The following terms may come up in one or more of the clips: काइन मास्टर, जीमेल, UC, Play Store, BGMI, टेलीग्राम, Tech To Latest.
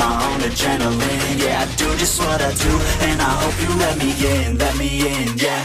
my own adrenaline. Yeah, I do just what I do, and I hope you let me in, yeah.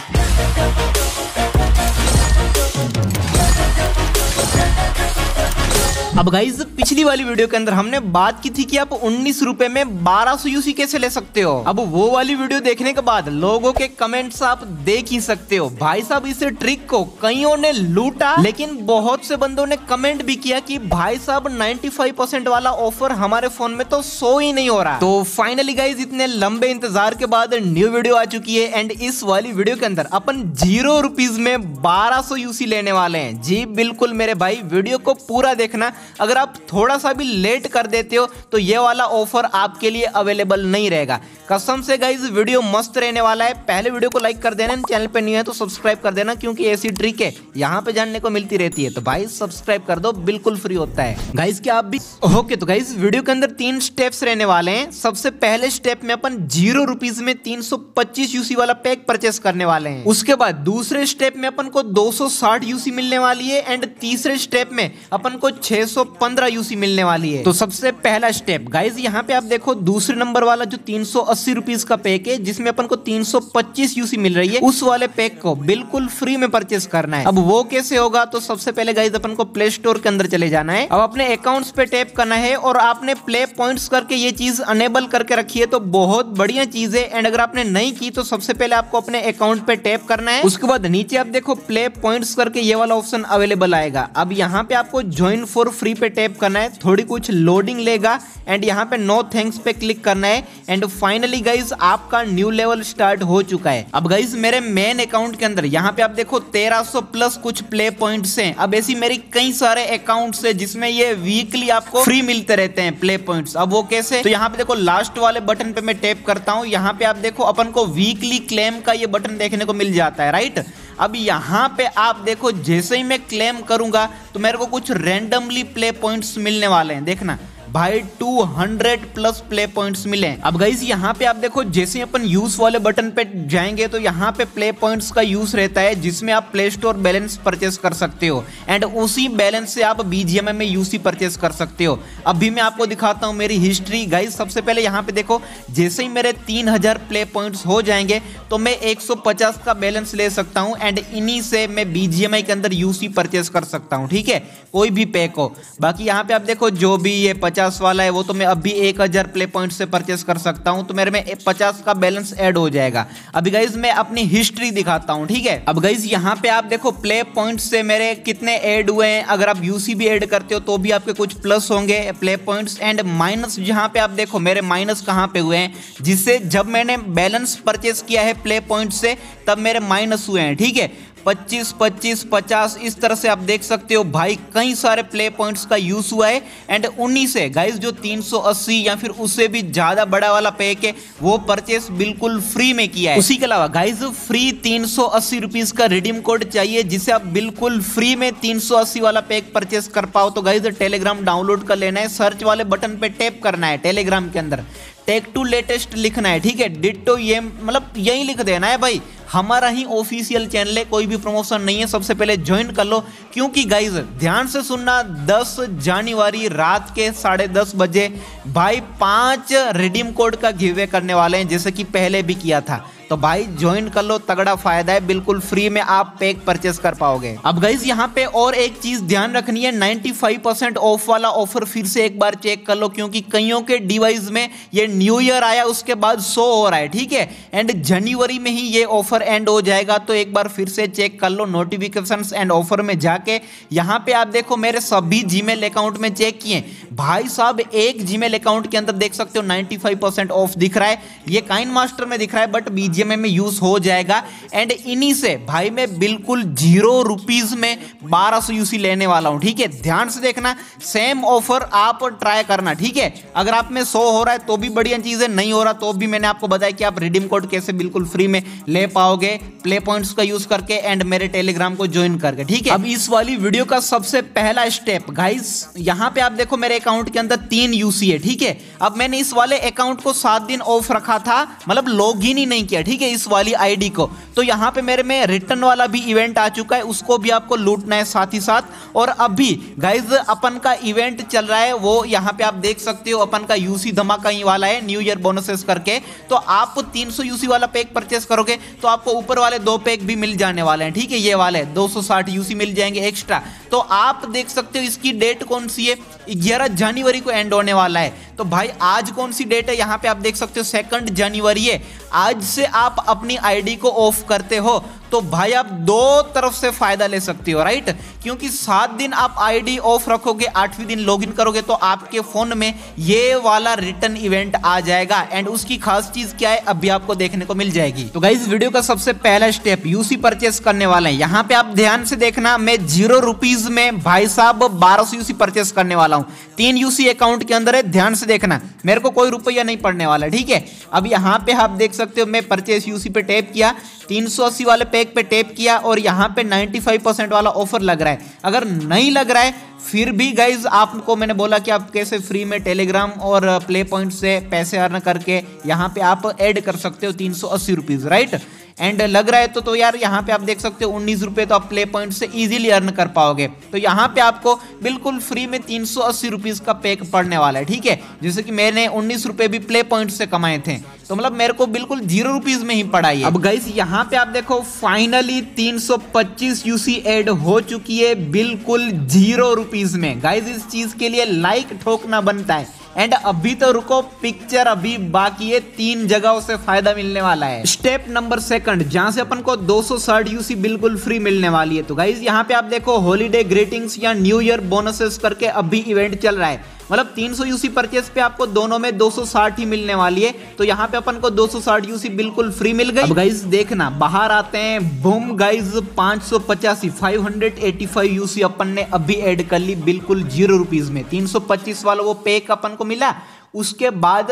अब guys पिछली वाली video के अंदर हमने बात की थी कि आप 19 रुपए में 1200 यूसी कैसे ले सकते हो। अब वो वाली वीडियो देखने के बाद लोगों के कमेंट्स आप देख ही सकते हो। भाई साहब इस ट्रिक को कईयों ने लूटा, लेकिन बहुत से बंदों ने कमेंट भी किया कि भाई साहब 95% वाला ऑफर हमारे फोन में तो शो ही नहीं हो रहा। तो फाइनली गाइज इतने लंबे इंतजार के बाद न्यू वीडियो आ चुकी है, एंड इस वाली वीडियो के अंदर अपन 0 रुपीज में 1200 यूसी लेने वाले हैं। जी बिल्कुल मेरे भाई, वीडियो को पूरा देखना। अगर आप थोड़ा सा भी लेट कर देते हो तो ये वाला ऑफर आपके लिए अवेलेबल नहीं रहेगा। कसम से गाइज वीडियो मस्त रहने वाला है। पहले वीडियो को लाइक कर देना, चैनल पे न्यू है तो सब्सक्राइब कर देना, क्योंकि ऐसी ट्रिक है यहाँ पे जानने को मिलती रहती है। तो भाई सब्सक्राइब कर दो, बिल्कुल फ्री होता है गाइज की आप भी। ओके तो गाइज वीडियो के अंदर 3 स्टेप्स रहने वाले हैं। सबसे पहले स्टेप में अपन 0 रुपीज में 325 यूसी वाला पैक परचेस करने वाले हैं। उसके बाद दूसरे स्टेप में अपन को 260 यूसी मिलने वाली है, एंड तीसरे स्टेप में अपन को 615 यूसी मिलने वाली है। तो सबसे पहला स्टेप गाइज यहाँ पे आप देखो दूसरे नंबर वाला जो 380 रुपीज का पैक है, जिसमें अपन को 325 यूसी मिल रही है, उस वाले पैक को बिल्कुल फ्री में परचेस करना है। अब वो कैसे होगा तो सबसे पहले गाइज अपन को प्ले स्टोर के अंदर चले जाना है। अब अपने अकाउंट्स पे टैप करना है, और आपने प्ले पॉइंट्स करके ये चीज अनेबल करके रखी है तो बहुत बढ़िया चीज है। एंड अगर आपने नहीं की तो सबसे पहले आपको अपने अकाउंट पे टैप करना है। उसके बाद नीचे आप देखो प्ले पॉइंट्स करके ये वाला ऑप्शन अवेलेबल आएगा। अब यहाँ पे आपको ज्वाइन फॉर फ्री पे टैप करना है, थोड़ी कुछ लोडिंग लेगा, एंड यहाँ पे नो थैंक्स पे क्लिक करना है। एंड फाइनली गाइज आपका न्यू लेवल स्टार्ट हो चुका है। अब गाइज मेरे मेन अकाउंट के अंदर यहाँ पे आप देखो 1300 प्लस कुछ प्ले पॉइंट्स हैं। अब ऐसी मेरी कई सारे अकाउंट्स हैं जिसमें ये वीकली आपको फ्री मिलते रहते हैं प्ले पॉइंट्स। अब वो कैसे तो यहाँ पे देखो लास्ट वाले बटन पे मैं टैप करता हूँ। यहाँ पे आप देखो अपन को वीकली क्लेम का ये बटन देखने को मिल जाता है, राइट। अब यहाँ पे आप देखो जैसे ही मैं क्लेम करूंगा तो मेरे को कुछ रेंडमली प्ले पॉइंट्स मिलने वाले हैं। देखना भाई 200 प्लस प्ले पॉइंट्स मिले। अब गाइज यहाँ पे आप देखो जैसे अपन यूज वाले बटन पे जाएंगे तो यहाँ पे प्ले पॉइंट्स का यूज रहता है, जिसमें आप प्ले स्टोर बैलेंस परचेस कर सकते हो, एंड उसी बैलेंस से आप बीजीएमआई में यूसी परचेस कर सकते हो। अभी मैं आपको दिखाता हूँ मेरी हिस्ट्री। गाइज सबसे पहले यहाँ पे देखो जैसे ही मेरे 3000 प्ले पॉइंट्स हो जाएंगे तो मैं 150 का बैलेंस ले सकता हूँ, एंड इन्हीं से मैं बीजीएमआई के अंदर यूसी परचेस कर सकता हूँ, ठीक है, कोई भी पैक हो। बाकी यहाँ पे आप देखो जो भी ये 50 वाला है वो तो मैं अभी 1000 प्ले पॉइंट से परचेस कर सकता हूं, तो मेरे में 50 का बैलेंस ऐड हो जाएगा। अभी गाइज मैं अपनी हिस्ट्री दिखाता हूं, ठीक है। अब गाइज यहां पे आप देखो प्ले पॉइंट से मेरे कितने ऐड हुए हैं। अगर आप यूसी भी ऐड करते हो तो भी आपके कुछ प्लस होंगे प्ले पॉइंट्स, एंड माइनस जहां पे आप देखो मेरे माइनस कहां पे हुए हैं, जिससे जब मैंने बैलेंस परचेस किया है प्ले पॉइंट से तब मेरे माइनस हुए हैं, ठीक है। 25, 25, 50 इस तरह से आप देख सकते हो भाई कई सारे प्ले पॉइंट्स का यूज हुआ है। एंड 19 है गाइज जो 380 या फिर उससे भी ज्यादा बड़ा वाला पैक है वो परचेस बिल्कुल फ्री में किया है। उसी के अलावा गाइज फ्री 380 रुपीज का रिडीम कोड चाहिए, जिसे आप बिल्कुल फ्री में 380 वाला पैक परचेस कर पाओ। तो गाइज टेलीग्राम डाउनलोड कर लेना है, सर्च वाले बटन पे टैप करना है, टेलीग्राम के अंदर टेक टू लेटेस्ट लिखना है, ठीक है, डिट्टो ये मतलब यही लिख देना है भाई। हमारा ही ऑफिशियल चैनल है, कोई भी प्रमोशन नहीं है। सबसे पहले ज्वाइन कर लो, क्योंकि गाइज ध्यान से सुनना 10 जनवरी रात के 10:30 बजे भाई 5 रिडीम कोड का गिवे करने वाले हैं, जैसे कि पहले भी किया था। तो भाई ज्वाइन कर लो, तगड़ा फायदा है, बिल्कुल फ्री में आप पैक परचेस कर पाओगे। अब गाइज यहाँ पे और एक चीज ध्यान रखनी है, 95% ऑफ वाला ऑफर फिर से एक बार चेक कर लो, क्योंकि कईयों के डिवाइस में ये न्यू ईयर आया उसके बाद शो हो रहा है, ठीक है, एंड जनवरी में ही ये ऑफर एंड हो जाएगा। तो एक बार फिर से चेक कर लो नोटिफिकेशंस एंड ऑफर में जाके। यहाँ पे आप देखो मेरे सभी जीमेल अकाउंट में चेक किए भाई साहब, एक जीमेल अकाउंट के अंदर देख सकते हो 95% ऑफ दिख रहा है। ये काइन मास्टर में दिख रहा है बट BGMI में यूज हो जाएगा, एंड इन्हीं से भाई मैं बिल्कुल 0 रुपीज में 1200 यूसी लेने वाला हूं, ठीक है। ध्यान से देखना, सेम ऑफर आप ट्राई करना, ठीक है। अगर आप में 100 हो रहा है तो भी बढ़िया चीज है, नहीं हो रहा तो भी मैंने आपको बताया कि आप रिडीम कोड कैसे बिल्कुल फ्री में ले पाओगे प्ले पॉइंट्स का यूज करके, एंड मेरे टेलीग्राम को ज्वाइन करके, ठीक है। अब इस वाली वीडियो का सबसे पहला स्टेप गाइस यहां पे आप देखो मेरे अकाउंट के अंदर 3 यूसी है, ठीक है। अब मैंने इस वाले अकाउंट को 7 दिन ऑफ रखा था, मतलब लॉग इन ही नहीं किया, ठीक है, इस वाली आईडी को। तो यहाँ पे मेरे में रिटर्न वाला भी इवेंट आ चुका है, उसको भी आपको लूटना है साथ ही साथ। और अभी गाइज अपन का इवेंट चल रहा है, वो यहाँ पे आप देख सकते हो, अपन का यूसी धमाका ही वाला है, न्यू ईयर बोनसेस करके। तो आप 300 यूसी वाला पैक परचेस करोगे तो आपको ऊपर वाले दो पैक भी मिल जाने वाले हैं, ठीक है, ये वाले 260 यूसी मिल जाएंगे एक्स्ट्रा। तो आप देख सकते हो इसकी डेट कौन सी है, 11 जनवरी को एंड होने वाला है। तो भाई आज कौन सी डेट है, यहाँ पे आप देख सकते हो 2 जनवरी है। आज से आप अपनी आईडी को ऑफ करते हो तो भाई आप दो तरफ से फायदा ले सकते हो, राइट, क्योंकि 7 दिन आप आईडी ऑफ रखोगे, 8वें दिन लॉगिन करोगे तो आपके फोन में ये वाला रिटर्न इवेंट आ जाएगा। एंड उसकी खास चीज क्या है अभी आपको देखने को मिल जाएगी। तो गाइस वीडियो का सबसे पहला स्टेप यूसी परचेस करने वाला है। यहाँ पे आप ध्यान से देखना, मैं 0 रुपीज में भाई साहब 1200 यूसी परचेस करने वाला हूँ। 3 यूसी अकाउंट के अंदर है, ध्यान से देखना, मेरे को कोई रुपया नहीं पड़ने वाला, ठीक है। अब यहाँ पे आप देख सकते हो, मैं परचेस यूसी पे टैप किया, 380 वाले पैक पे टैप किया और यहाँ पे 95% वाला ऑफर लग रहा है। अगर नहीं लग रहा है फिर भी गाइज आपको मैंने बोला कि आप कैसे फ्री में टेलीग्राम और प्ले पॉइंट से पैसे अर्न करके यहाँ पे आप ऐड कर सकते हो 380 रुपीज़, राइट। एंड लग रहा है तो यार यहाँ पे आप देख सकते हो 19 रुपये तो आप प्ले पॉइंट से इजीली अर्न कर पाओगे। तो यहाँ पे आपको बिल्कुल फ्री में 380 रुपीज़ का पैक पड़ने वाला है, ठीक है, जैसे कि मैंने 19 रुपये भी प्ले पॉइंट से कमाए थे, तो मतलब मेरे को बिल्कुल 0 रुपीज़ में ही पड़ा है। अब गाइस यहाँ पे आप देखो फाइनली 325 यूसी एड हो चुकी है बिल्कुल 0 रुपीज़ में। गाइज इस चीज़ के लिए लाइक ठोकना बनता है। एंड अभी तो रुको, पिक्चर अभी बाकी है, 3 जगहों से फायदा मिलने वाला है। स्टेप नंबर 2 जहाँ से अपन को 260 यूसी बिल्कुल फ्री मिलने वाली है। तो गाइज यहाँ पे आप देखो हॉलीडे ग्रीटिंग्स या न्यू ईयर बोनसेस करके अभी इवेंट चल रहा है, मतलब 300 यूसी परचेस पे आपको दोनों में 260 ही मिलने वाली है। तो यहाँ पे अपन को 260 यूसी बिल्कुल फ्री मिल गई। अब गाइज देखना, बाहर आते हैं, बूम गाइज 585 यूसी अपन ने अभी ऐड कर ली बिल्कुल 0 रुपीज़ में। 325 वाला वो पैक अपन को मिला, उसके बाद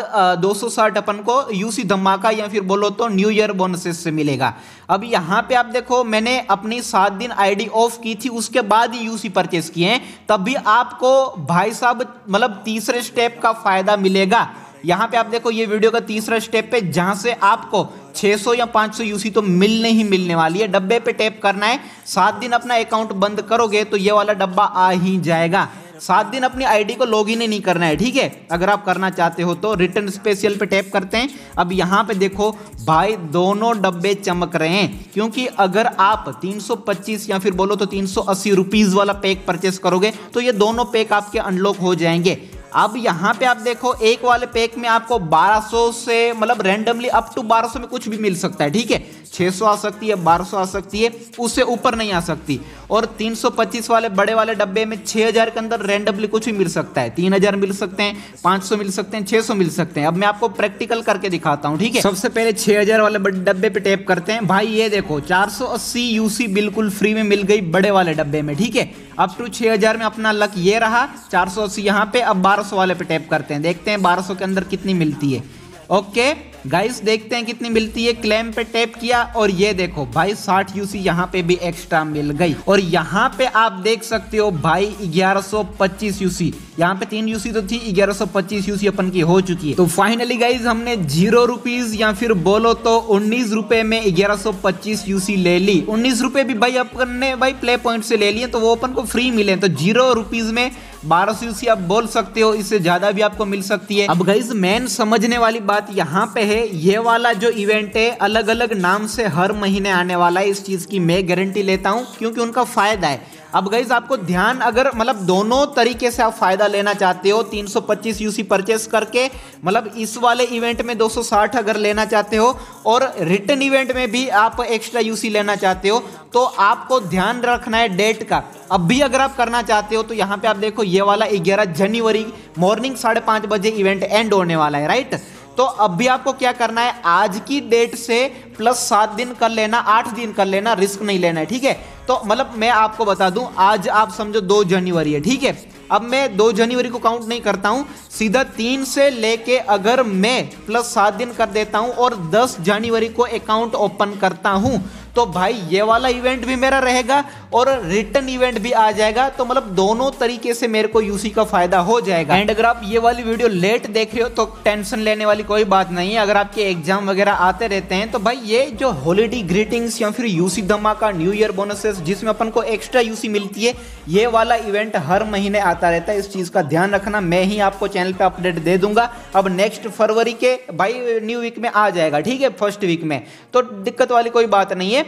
260 अपन को यूसी धमाका या फिर बोलो तो न्यू ईयर बोनसेस से मिलेगा। अब यहाँ पे आप देखो, मैंने अपनी 7 दिन आईडी ऑफ की थी, उसके बाद ही यूसी परचेस किए हैं, तभी आपको भाई साहब मतलब तीसरे स्टेप का फायदा मिलेगा। यहाँ पे आप देखो ये वीडियो का तीसरा स्टेप है जहाँ से आपको 600 या 500 यूसी तो मिलने ही मिलने वाली है। डब्बे पे टैप करना है, 7 दिन अपना अकाउंट बंद करोगे तो ये वाला डब्बा आ ही जाएगा। 7 दिन अपनी आईडी को लॉगिन ही नहीं करना है, ठीक है, अगर आप करना चाहते हो तो। रिटर्न स्पेशल पे टैप करते हैं। अब यहाँ पे देखो भाई दोनों डब्बे चमक रहे हैं, क्योंकि अगर आप 325 या फिर बोलो तो 380 रुपीज़ वाला पैक परचेस करोगे तो ये दोनों पैक आपके अनलॉक हो जाएंगे। अब यहाँ पे आप देखो एक वाले पैक में आपको 1200 से मतलब रैंडमली अप टू 1200 में कुछ भी मिल सकता है, ठीक है, 600 आ सकती है, 1200 आ सकती है, उससे ऊपर नहीं आ सकती। और 325 वाले बड़े वाले डब्बे में 6000 के अंदर रैंडमली कुछ भी मिल सकता है, 3000 मिल सकते हैं, 500 मिल सकते हैं, 600 मिल सकते हैं। अब मैं आपको प्रैक्टिकल करके दिखाता हूँ, ठीक है। सबसे पहले 6000 वाले डब्बे पे टैप करते हैं। भाई ये देखो 480 यूसी बिल्कुल फ्री में मिल गई बड़े वाले डब्बे में, ठीक है, अप टू 6000 में अपना लक ये रहा, 480 यहाँ पे। अब 1200 वाले पे टैप करते हैं, देखते हैं 1200 के अंदर कितनी मिलती है। ओके गाइस देखते हैं कितनी मिलती है। क्लेम पे टैप किया और ये देखो भाई 60 यूसी यहाँ पे भी एक्स्ट्रा मिल गई। और यहाँ पे आप देख सकते हो भाई 1125 यूसी, यहाँ पे 3 यूसी तो थी, 1125 यूसी अपन की हो चुकी है। तो फाइनली गाइज हमने 0 रुपीज़ या फिर बोलो तो 19 रुपये में 1125 यूसी ले ली। 19 रुपये भी भाई अपन ने भाई प्ले पॉइंट से ले लिए, तो वो अपन को फ्री मिले। तो 0 रुपीज़ में 1200 यूसी आप बोल सकते हो, इससे ज्यादा भी आपको मिल सकती है। अब गाइज मेन समझने वाली बात यहाँ पे है, ये वाला जो इवेंट है अलग अलग नाम से हर महीने आने वाला है, इस चीज की मैं गारंटी लेता हूँ, क्योंकि उनका फायदा है। अब गाइज आपको ध्यान, अगर मतलब दोनों तरीके से आप फायदा लेना चाहते हो, 325 यूसी परचेस करके मतलब इस वाले इवेंट में 260 अगर लेना चाहते हो और रिटर्न इवेंट में भी आप एक्स्ट्रा यूसी लेना चाहते हो, तो आपको ध्यान रखना है डेट का। अभी अगर आप करना चाहते हो तो यहाँ पे आप देखो ये वाला 11 जनवरी मॉर्निंग 5:30 बजे इवेंट एंड होने वाला है, राइट। तो अभी आपको क्या करना है, आज की डेट से प्लस 7 दिन कर लेना, 8 दिन कर लेना, रिस्क नहीं लेना है, ठीक है। तो मतलब मैं आपको बता दूं, आज आप समझो 2 जनवरी है, ठीक है। अब मैं 2 जनवरी को काउंट नहीं करता हूं, सीधा 3 से लेके अगर मैं प्लस 7 दिन कर देता हूं और 10 जनवरी को अकाउंट ओपन करता हूं तो भाई ये वाला इवेंट भी मेरा रहेगा और रिटर्न इवेंट भी आ जाएगा। तो मतलब दोनों तरीके से मेरे को यूसी का फायदा हो जाएगा। एंड अगर आप ये वाली वीडियो लेट देख रहे हो तो टेंशन लेने वाली कोई बात नहीं है। अगर आपके एग्जाम वगैरह आते रहते हैं तो भाई ये जो हॉलीडे ग्रीटिंग्स या फिर यूसी धमाका, न्यू ईयर बोनसेस जिसमें अपन को एक्स्ट्रा यूसी मिलती है, ये वाला इवेंट हर महीने आता रहता है। इस चीज का ध्यान रखना, मैं ही आपको चैनल पे अपडेट दे दूंगा। अब नेक्स्ट फरवरी के भाई न्यू वीक में आ जाएगा, ठीक है, फर्स्ट वीक में, तो दिक्कत वाली कोई बात नहीं है।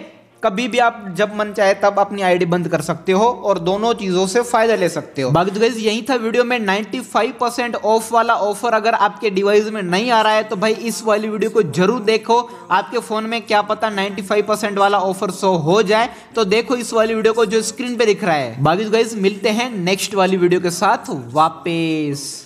कभी भी आप जब मन चाहे तब अपनी आईडी बंद कर सकते हो और दोनों चीजों से फायदा ले सकते हो। बाकी गाइस यही था वीडियो में 95% ऑफ वाला ऑफर। अगर आपके डिवाइस में नहीं आ रहा है तो भाई इस वाली वीडियो को जरूर देखो, आपके फोन में क्या पता 95% वाला ऑफर शो हो जाए। तो देखो इस वाली वीडियो को जो स्क्रीन पे दिख रहा है। बाकी गाइस मिलते हैं नेक्स्ट वाली वीडियो के साथ वापिस।